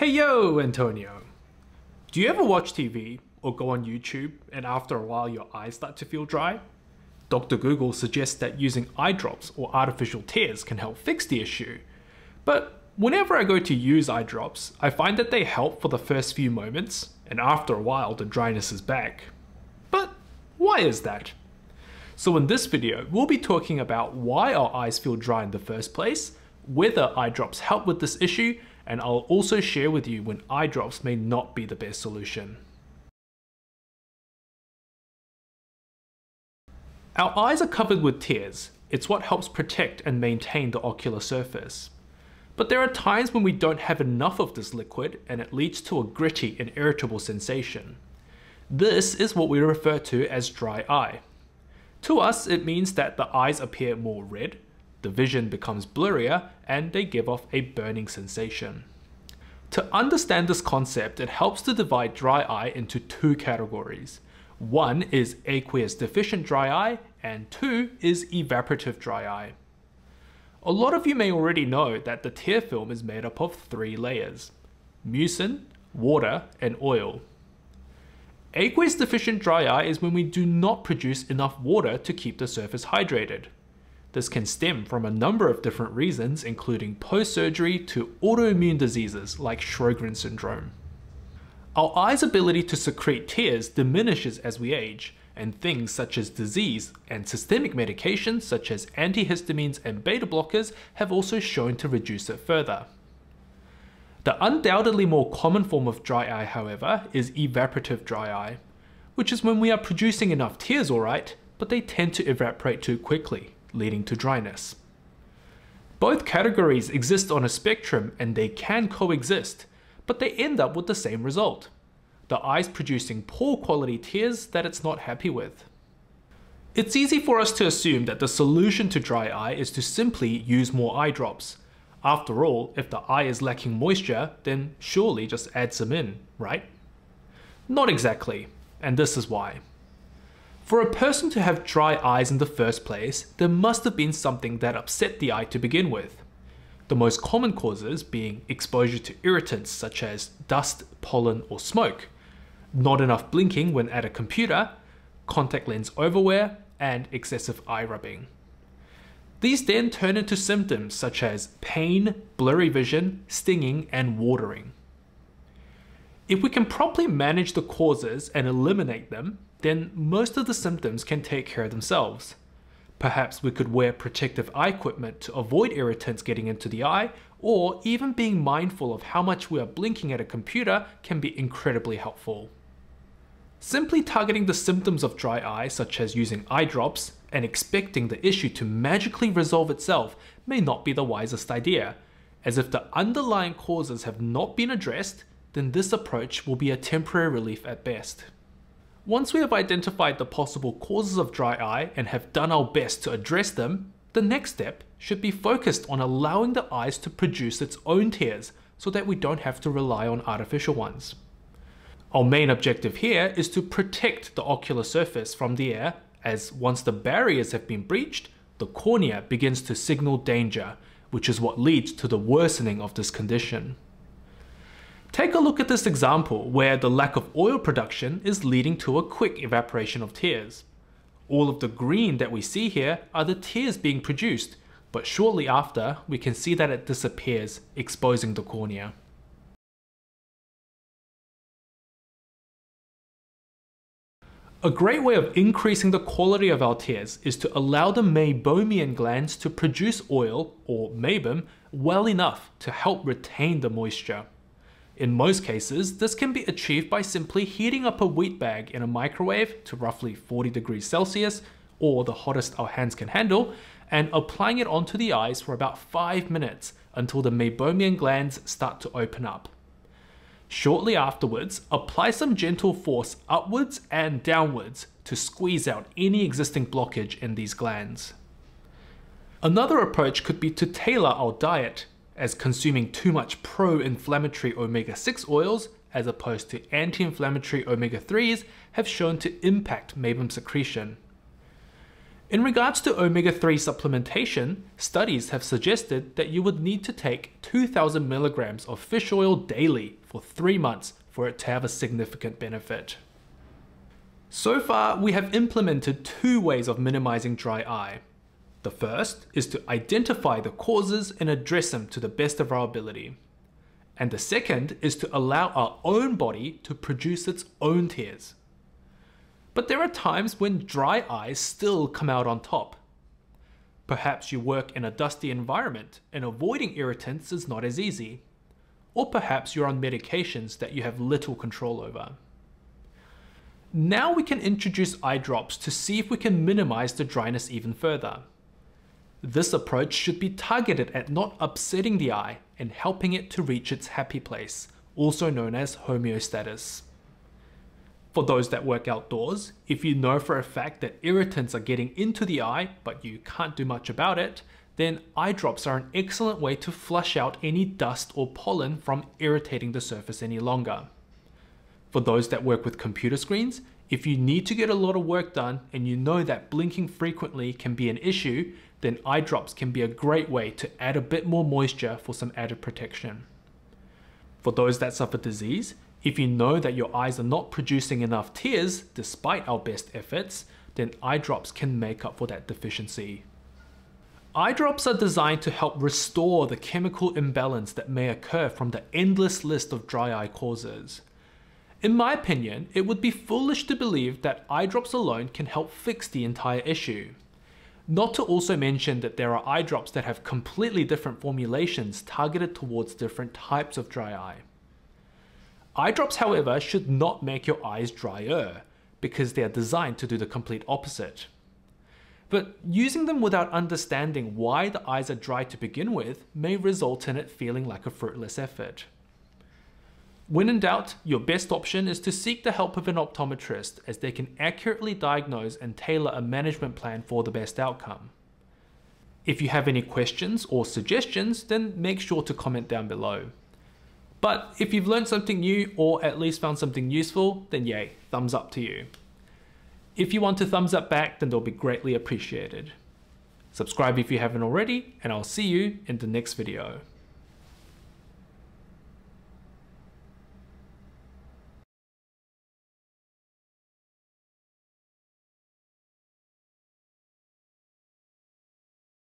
Hey yo, Antonio. Do you ever watch TV or go on YouTube and after a while your eyes start to feel dry? Dr. Google suggests that using eye drops or artificial tears can help fix the issue. But whenever I go to use eye drops, I find that they help for the first few moments and after a while the dryness is back. But why is that? So in this video, we'll be talking about why our eyes feel dry in the first place, whether eye drops help with this issue, and I'll also share with you when eye drops may not be the best solution. Our eyes are covered with tears. It's what helps protect and maintain the ocular surface. But there are times when we don't have enough of this liquid and it leads to a gritty and irritable sensation. This is what we refer to as dry eye. To us, it means that the eyes appear more red, the vision becomes blurrier, and they give off a burning sensation. To understand this concept, it helps to divide dry eye into two categories. One is aqueous deficient dry eye, and two is evaporative dry eye. A lot of you may already know that the tear film is made up of three layers: mucin, water, and oil. Aqueous deficient dry eye is when we do not produce enough water to keep the surface hydrated. This can stem from a number of different reasons, including post-surgery to autoimmune diseases like Sjogren's syndrome. Our eyes' ability to secrete tears diminishes as we age, and things such as disease and systemic medications such as antihistamines and beta blockers have also shown to reduce it further. The undoubtedly more common form of dry eye, however, is evaporative dry eye, which is when we are producing enough tears, alright, but they tend to evaporate too quickly, leading to dryness. Both categories exist on a spectrum and they can coexist, but they end up with the same result: the eyes producing poor quality tears that it's not happy with. It's easy for us to assume that the solution to dry eye is to simply use more eye drops. After all, if the eye is lacking moisture, then surely just add some in, right? Not exactly, and this is why. For a person to have dry eyes in the first place, there must have been something that upset the eye to begin with. The most common causes being exposure to irritants such as dust, pollen, or smoke, not enough blinking when at a computer, contact lens overwear, and excessive eye rubbing. These then turn into symptoms such as pain, blurry vision, stinging, and watering. If we can properly manage the causes and eliminate them, then most of the symptoms can take care of themselves. Perhaps we could wear protective eye equipment to avoid irritants getting into the eye, or even being mindful of how much we are blinking at a computer can be incredibly helpful. Simply targeting the symptoms of dry eye, such as using eye drops, and expecting the issue to magically resolve itself may not be the wisest idea, as if the underlying causes have not been addressed, then this approach will be a temporary relief at best. Once we have identified the possible causes of dry eye and have done our best to address them, the next step should be focused on allowing the eyes to produce its own tears so that we don't have to rely on artificial ones. Our main objective here is to protect the ocular surface from the air, as once the barriers have been breached, the cornea begins to signal danger, which is what leads to the worsening of this condition. Take a look at this example where the lack of oil production is leading to a quick evaporation of tears. All of the green that we see here are the tears being produced, but shortly after we can see that it disappears, exposing the cornea. A great way of increasing the quality of our tears is to allow the meibomian glands to produce oil, or meibum, well enough to help retain the moisture. In most cases, this can be achieved by simply heating up a wheat bag in a microwave to roughly 40 degrees Celsius, or the hottest our hands can handle, and applying it onto the eyes for about 5 minutes until the meibomian glands start to open up. Shortly afterwards, apply some gentle force upwards and downwards to squeeze out any existing blockage in these glands. Another approach could be to tailor our diet, as consuming too much pro-inflammatory omega-6 oils as opposed to anti-inflammatory omega-3s have shown to impact meibum secretion. In regards to omega-3 supplementation, studies have suggested that you would need to take 2,000 milligrams of fish oil daily for 3 months for it to have a significant benefit. So far, we have implemented 2 ways of minimizing dry eye. The first is to identify the causes and address them to the best of our ability. And the second is to allow our own body to produce its own tears. But there are times when dry eyes still come out on top. Perhaps you work in a dusty environment and avoiding irritants is not as easy. Or perhaps you're on medications that you have little control over. Now we can introduce eye drops to see if we can minimize the dryness even further. This approach should be targeted at not upsetting the eye and helping it to reach its happy place, also known as homeostasis. For those that work outdoors, if you know for a fact that irritants are getting into the eye but you can't do much about it, then eye drops are an excellent way to flush out any dust or pollen from irritating the surface any longer. For those that work with computer screens, if you need to get a lot of work done and you know that blinking frequently can be an issue, then eye drops can be a great way to add a bit more moisture for some added protection. For those that suffer disease, if you know that your eyes are not producing enough tears despite our best efforts, then eye drops can make up for that deficiency. Eye drops are designed to help restore the chemical imbalance that may occur from the endless list of dry eye causes. In my opinion, it would be foolish to believe that eye drops alone can help fix the entire issue. Not to also mention that there are eye drops that have completely different formulations targeted towards different types of dry eye. Eye drops, however, should not make your eyes drier, because they are designed to do the complete opposite. But using them without understanding why the eyes are dry to begin with may result in it feeling like a fruitless effort. When in doubt, your best option is to seek the help of an optometrist, as they can accurately diagnose and tailor a management plan for the best outcome. If you have any questions or suggestions, then make sure to comment down below. But if you've learned something new, or at least found something useful, then yay, thumbs up to you. If you want to thumbs up back, then they'll be greatly appreciated. Subscribe if you haven't already, and I'll see you in the next video.